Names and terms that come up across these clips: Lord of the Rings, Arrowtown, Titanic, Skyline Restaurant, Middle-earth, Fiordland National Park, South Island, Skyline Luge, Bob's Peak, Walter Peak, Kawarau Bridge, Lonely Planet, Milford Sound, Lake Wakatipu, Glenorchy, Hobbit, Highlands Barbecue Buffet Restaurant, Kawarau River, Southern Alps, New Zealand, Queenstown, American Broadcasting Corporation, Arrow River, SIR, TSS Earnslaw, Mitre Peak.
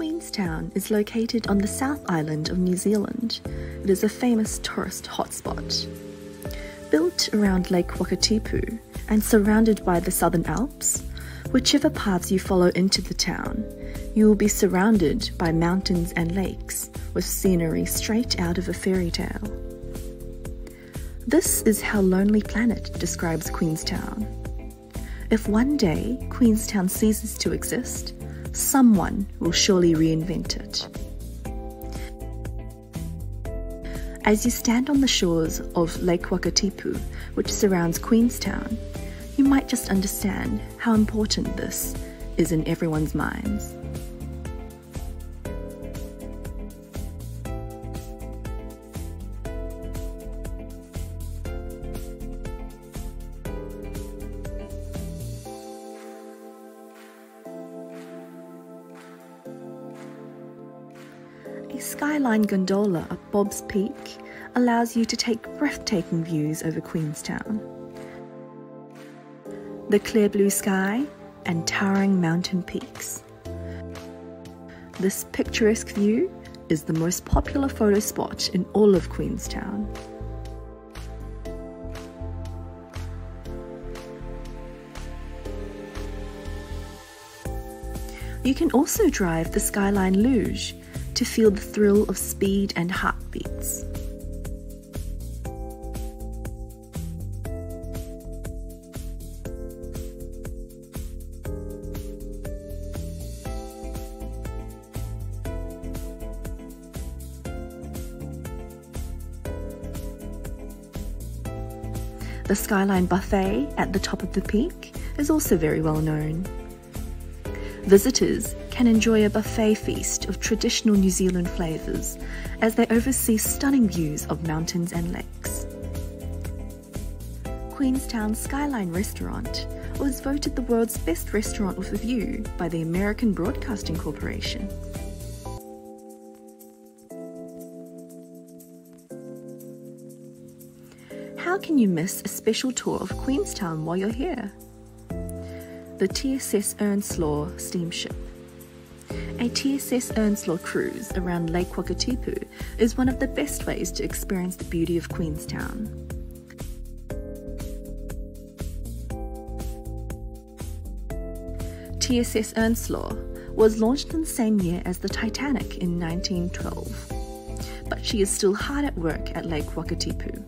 Queenstown is located on the South Island of New Zealand. It is a famous tourist hotspot. Built around Lake Wakatipu and surrounded by the Southern Alps, whichever paths you follow into the town, you will be surrounded by mountains and lakes, with scenery straight out of a fairy tale. This is how Lonely Planet describes Queenstown. If one day Queenstown ceases to exist, someone will surely reinvent it. As you stand on the shores of Lake Wakatipu, which surrounds Queenstown, you might just understand how important this is in everyone's minds. A Skyline gondola up Bob's Peak allows you to take breathtaking views over Queenstown. The clear blue sky and towering mountain peaks. This picturesque view is the most popular photo spot in all of Queenstown. You can also drive the Skyline Luge to feel the thrill of speed and heartbeats. The Skyline Buffet at the top of the peak is also very well known. Visitors can enjoy a buffet feast of traditional New Zealand flavours as they oversee stunning views of mountains and lakes. Queenstown Skyline Restaurant was voted the world's best restaurant with a view by the American Broadcasting Corporation. How can you miss a special tour of Queenstown while you're here? The TSS Earnslaw steamship. A TSS Earnslaw cruise around Lake Wakatipu is one of the best ways to experience the beauty of Queenstown. TSS Earnslaw was launched in the same year as the Titanic in 1912, but she is still hard at work at Lake Wakatipu.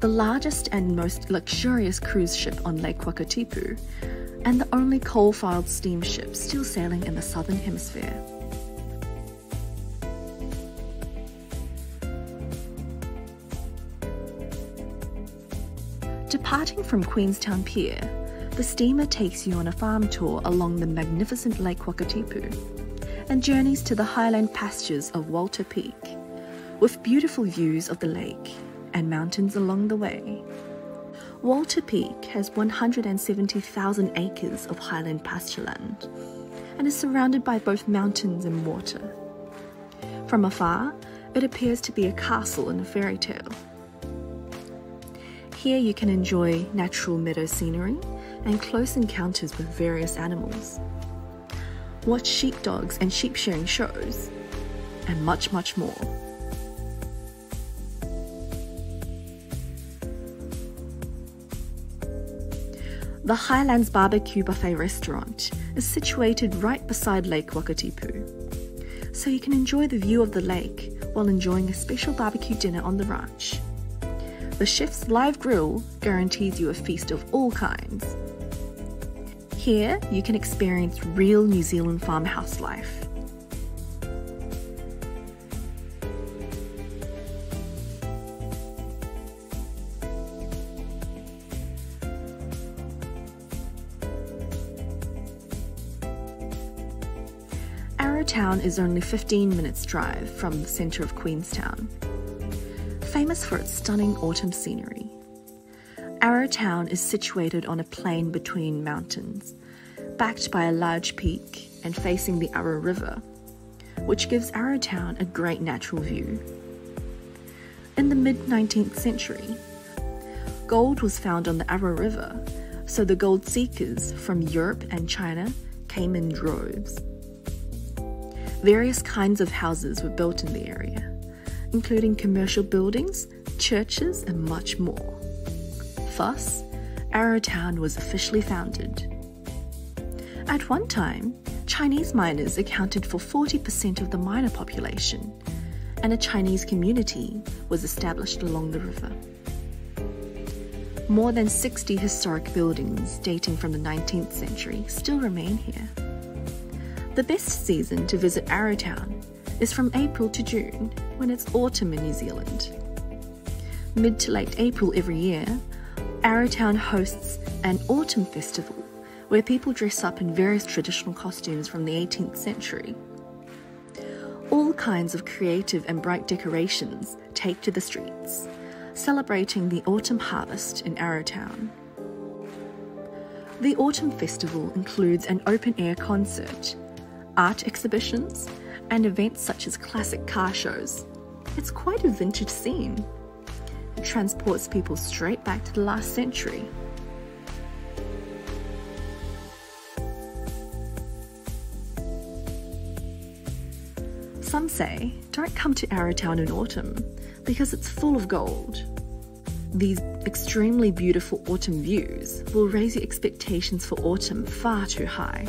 The largest and most luxurious cruise ship on Lake Wakatipu, and the only coal-fired steamship still sailing in the Southern Hemisphere. Departing from Queenstown Pier, the steamer takes you on a farm tour along the magnificent Lake Wakatipu and journeys to the highland pastures of Walter Peak, with beautiful views of the lake and mountains along the way. Walter Peak has 170,000 acres of highland pastureland and is surrounded by both mountains and water. From afar, it appears to be a castle in a fairy tale. Here you can enjoy natural meadow scenery and close encounters with various animals. Watch sheepdogs and sheep shearing shows, and much, much more. The Highlands Barbecue Buffet Restaurant is situated right beside Lake Wakatipu, so you can enjoy the view of the lake while enjoying a special barbecue dinner on the ranch. The chef's live grill guarantees you a feast of all kinds. Here, you can experience real New Zealand farmhouse life. Arrowtown is only 15 minutes drive from the centre of Queenstown. Famous for its stunning autumn scenery. Arrowtown is situated on a plain between mountains, backed by a large peak and facing the Arrow River, which gives Arrowtown a great natural view. In the mid-19th century, gold was found on the Arrow River, so the gold seekers from Europe and China came in droves. Various kinds of houses were built in the area, including commercial buildings, churches, and much more. Thus, Arrowtown was officially founded. At one time, Chinese miners accounted for 40% of the miner population, and a Chinese community was established along the river. More than 60 historic buildings dating from the 19th century still remain here. The best season to visit Arrowtown is from April to June, when it's autumn in New Zealand. Mid to late April every year, Arrowtown hosts an autumn festival where people dress up in various traditional costumes from the 18th century. All kinds of creative and bright decorations take to the streets, celebrating the autumn harvest in Arrowtown. The autumn festival includes an open-air concert, art exhibitions, and events such as classic car shows. It's quite a vintage scene. It transports people straight back to the last century. Some say, don't come to Arrowtown in autumn because it's full of gold. These extremely beautiful autumn views will raise your expectations for autumn far too high.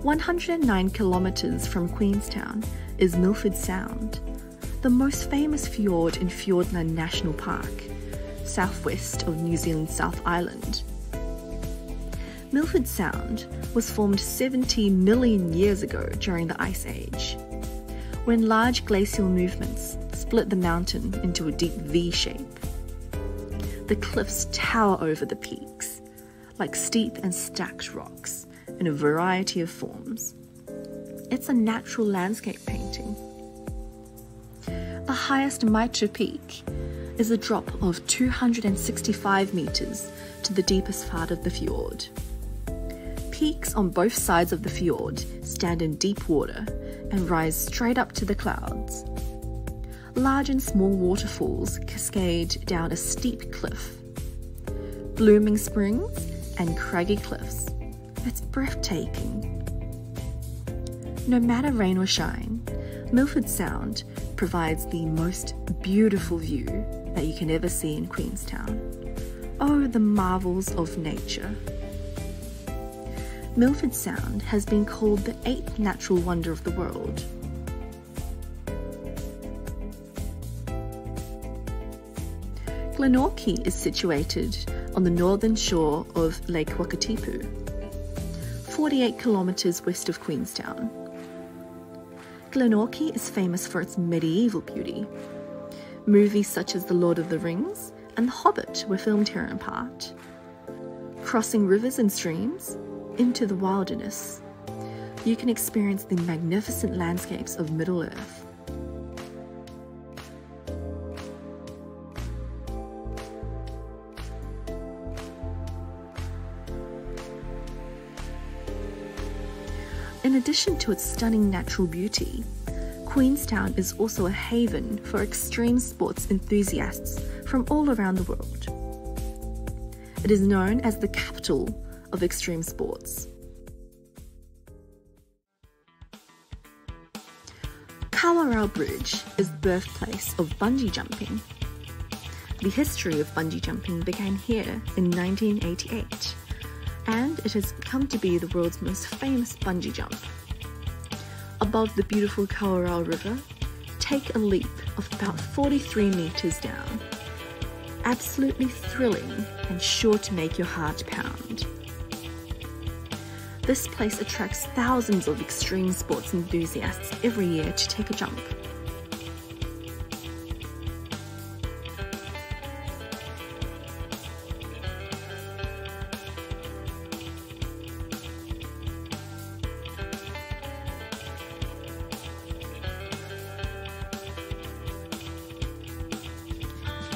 One 109 kilometres from Queenstown is Milford Sound, the most famous fjord in Fiordland National Park, southwest of New Zealand's South Island. Milford Sound was formed 70 million years ago during the Ice Age, when large glacial movements split the mountain into a deep V shape. The cliffs tower over the peaks, like steep and stacked rocks, in a variety of forms. It's a natural landscape painting. The highest Mitre Peak is a drop of 265 metres to the deepest part of the fjord. Peaks on both sides of the fjord stand in deep water and rise straight up to the clouds. Large and small waterfalls cascade down a steep cliff. Blooming springs and craggy cliffs. It's breathtaking. No matter rain or shine, Milford Sound provides the most beautiful view that you can ever see in Queenstown. Oh, the marvels of nature. Milford Sound has been called the 8th natural wonder of the world. Glenorchy is situated on the northern shore of Lake Wakatipu, 48 kilometres west of Queenstown. Glenorchy is famous for its medieval beauty. Movies such as The Lord of the Rings and The Hobbit were filmed here in part. Crossing rivers and streams into the wilderness, you can experience the magnificent landscapes of Middle-earth. In addition to its stunning natural beauty, Queenstown is also a haven for extreme sports enthusiasts from all around the world. It is known as the capital of extreme sports. Kawarau Bridge is the birthplace of bungee jumping. The history of bungee jumping began here in 1988. And it has come to be the world's most famous bungee jump. Above the beautiful Kawarau River, take a leap of about 43 metres down. Absolutely thrilling and sure to make your heart pound. This place attracts thousands of extreme sports enthusiasts every year to take a jump.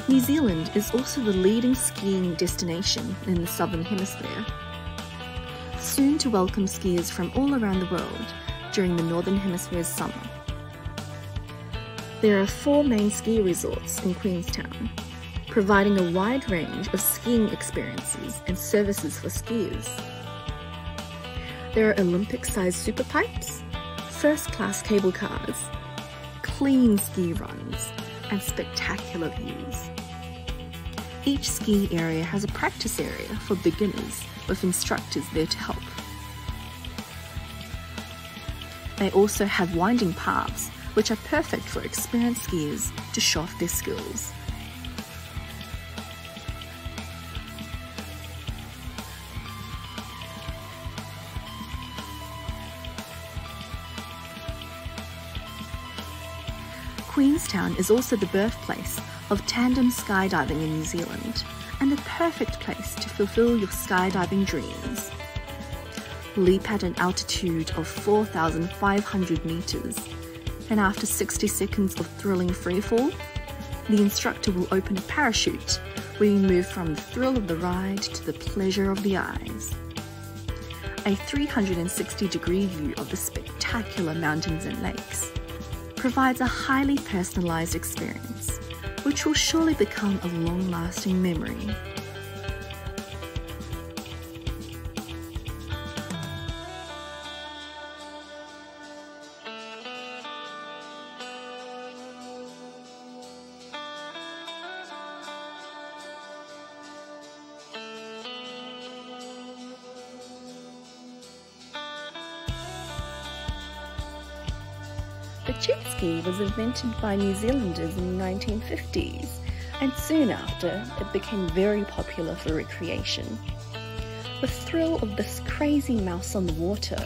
New Zealand is also the leading skiing destination in the Southern Hemisphere, soon to welcome skiers from all around the world during the Northern Hemisphere's summer. There are four main ski resorts in Queenstown, providing a wide range of skiing experiences and services for skiers. There are Olympic-sized super pipes, first-class cable cars, clean ski runs, and spectacular views. Each ski area has a practice area for beginners with instructors there to help. They also have winding paths, which are perfect for experienced skiers to show off their skills. Queenstown is also the birthplace of tandem skydiving in New Zealand, and the perfect place to fulfill your skydiving dreams. Leap at an altitude of 4,500 meters, and after 60 seconds of thrilling freefall, the instructor will open a parachute where you move from the thrill of the ride to the pleasure of the eyes. A 360-degree view of the spectacular mountains and lakes provides a highly personalized experience, which will surely become a long-lasting memory. The jet ski was invented by New Zealanders in the 1950s, and soon after, it became very popular for recreation. The thrill of this crazy mouse on the water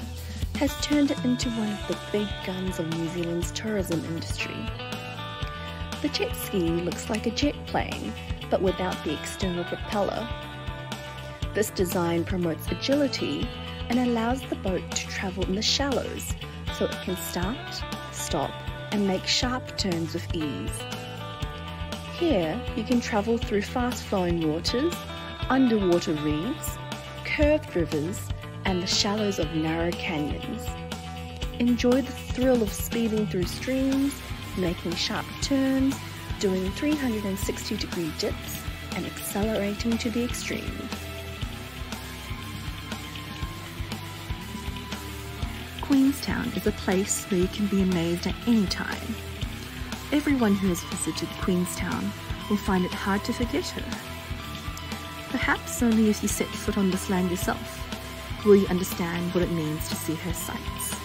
has turned it into one of the big guns of New Zealand's tourism industry. The jet ski looks like a jet plane, but without the external propeller. This design promotes agility and allows the boat to travel in the shallows, so it can start, stop and make sharp turns with ease. Here you can travel through fast-flowing waters, underwater reefs, curved rivers and the shallows of narrow canyons. Enjoy the thrill of speeding through streams, making sharp turns, doing 360-degree dips and accelerating to the extreme. Queenstown is a place where you can be amazed at any time. Everyone who has visited Queenstown will find it hard to forget her. Perhaps only if you set foot on this land yourself will you understand what it means to see her sights.